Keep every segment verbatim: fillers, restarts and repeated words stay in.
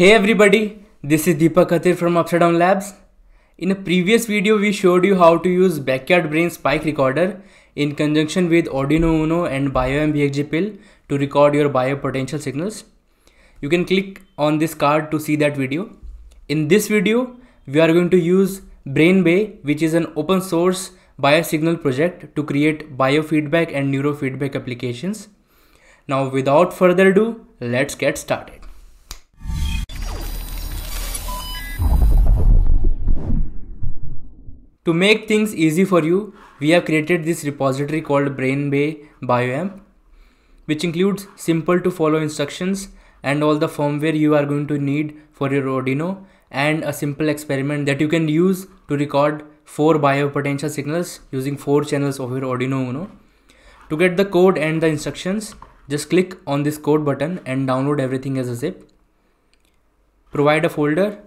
Hey everybody, this is Deepak Athreya from Upside Down Labs. In a previous video, we showed you how to use Backyard Brain Spike Recorder in conjunction with Arduino Uno and BioAmp E X G Pill to record your biopotential signals. You can click on this card to see that video. In this video, we are going to use BrainBay, which is an open source biosignal project, to create biofeedback and neurofeedback applications. Now, without further ado, let's get started. To make things easy for you, we have created this repository called BrainBay BioAmp, which includes simple to follow instructions and all the firmware you are going to need for your Arduino, and a simple experiment that you can use to record four biopotential signals using four channels of your Arduino Uno. To get the code and the instructions, just click on this code button and download everything as a zip. Provide a folder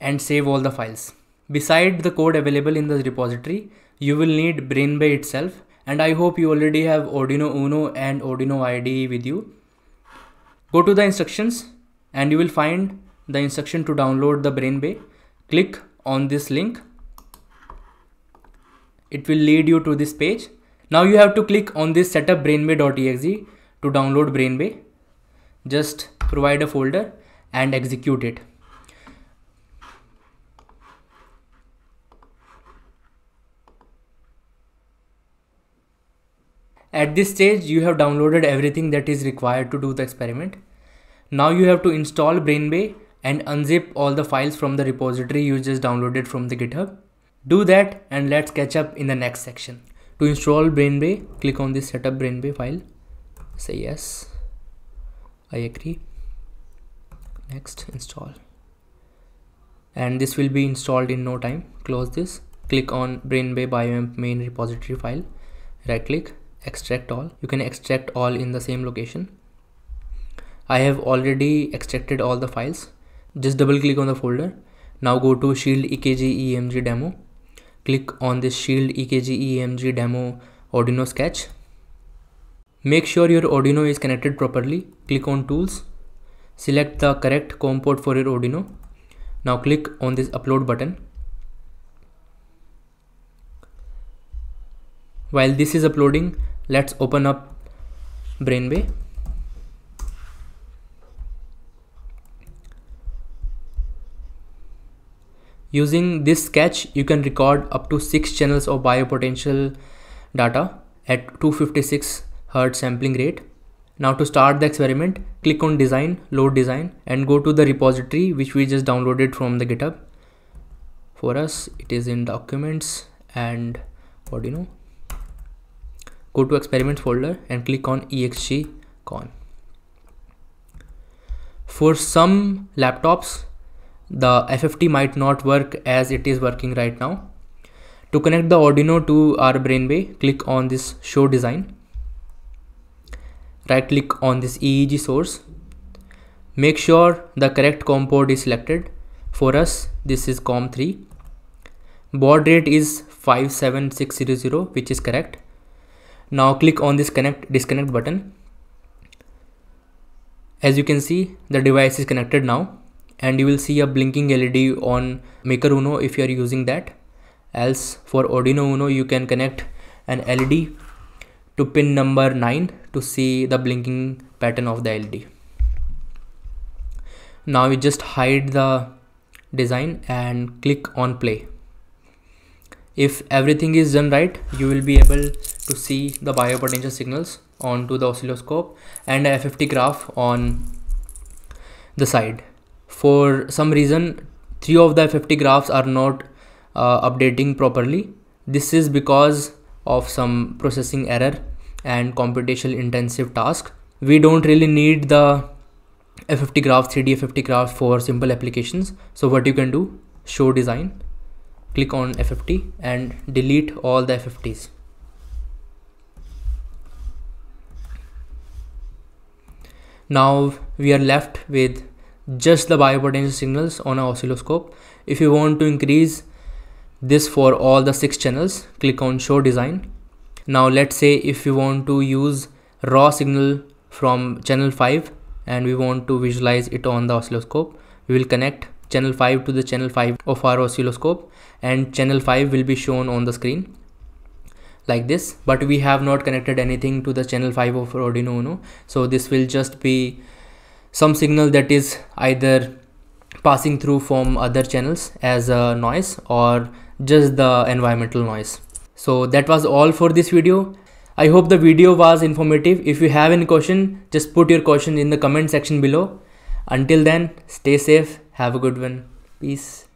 and save all the files. Beside the code available in the repository, you will need BrainBay itself, and I hope you already have Arduino Uno and Arduino I D E with you. Go to the instructions and you will find the instruction to download the BrainBay. Click on this link. It will lead you to this page. Now you have to click on this setup brainbay dot E X E to download BrainBay. Just provide a folder and execute it. At this stage, you have downloaded everything that is required to do the experiment. Now you have to install BrainBay and unzip all the files from the repository you just downloaded from the GitHub. Do that and let's catch up in the next section. To install BrainBay, click on this setup BrainBay file. Say yes. I agree. Next, install. And this will be installed in no time. Close this. Click on BrainBay BioAmp main repository file. Right click. Extract all. You can extract all in the same location. I have already extracted all the files. Just double click on the folder. Now go to Shield E K G E M G Demo. Click on this Shield E K G E M G Demo Arduino sketch. Make sure your Arduino is connected properly. Click on Tools. Select the correct COM port for your Arduino. Now click on this Upload button. While this is uploading, let's open up BrainBay. Using this sketch, you can record up to six channels of biopotential data at two fifty-six hertz sampling rate. Now to start the experiment, click on Design, Load Design, and go to the repository which we just downloaded from the GitHub. For us, it is in Documents and Arduino. Go to experiments folder and click on E X G con. For some laptops, the F F T might not work as it is working right now. To connect the Arduino to our BrainBay, click on this Show Design. Right click on this E E G source. Make sure the correct COM port is selected. For us, this is COM three. Baud rate is five seven six zero zero, which is correct. Now click on this connect disconnect button. As you can see, the device is connected now, and you will see a blinking L E D on Maker Uno if you are using that. Else for Arduino Uno, you can connect an L E D to pin number nine to see the blinking pattern of the L E D. Now you just hide the design and click on play. If everything is done right, you will be able to see the biopotential signals onto the oscilloscope and a F F T graph on the side. For some reason, three of the F F T graphs are not uh, updating properly. This is because of some processing error and computational intensive task. We don't really need the F F T graph, three D F F T graph for simple applications. So what you can do, show design, click on F F T and delete all the F F Ts. Now we are left with just the biopotential signals on an oscilloscope. If you want to increase this for all the six channels, click on Show Design. Now let's say if you want to use raw signal from channel five and we want to visualize it on the oscilloscope. We will connect channel five to the channel five of our oscilloscope, and channel five will be shown on the screen like this, but we have not connected anything to the channel five of Arduino Uno. So this will just be some signal that is either passing through from other channels as a noise or just the environmental noise. So that was all for this video. I hope the video was informative. If you have any question, just put your question in the comment section below. Until then, stay safe, have a good one, peace.